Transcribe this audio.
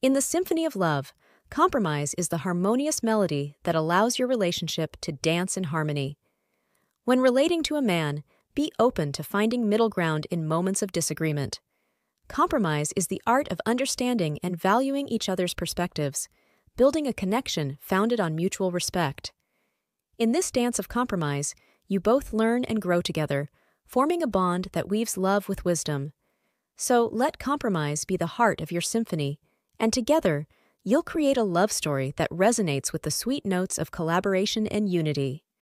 In the symphony of love, compromise is the harmonious melody that allows your relationship to dance in harmony. When relating to a man, be open to finding middle ground in moments of disagreement. Compromise is the art of understanding and valuing each other's perspectives, building a connection founded on mutual respect. In this dance of compromise, you both learn and grow together, forming a bond that weaves love with wisdom. So let compromise be the heart of your symphony, and together, you'll create a love story that resonates with the sweet notes of collaboration and unity.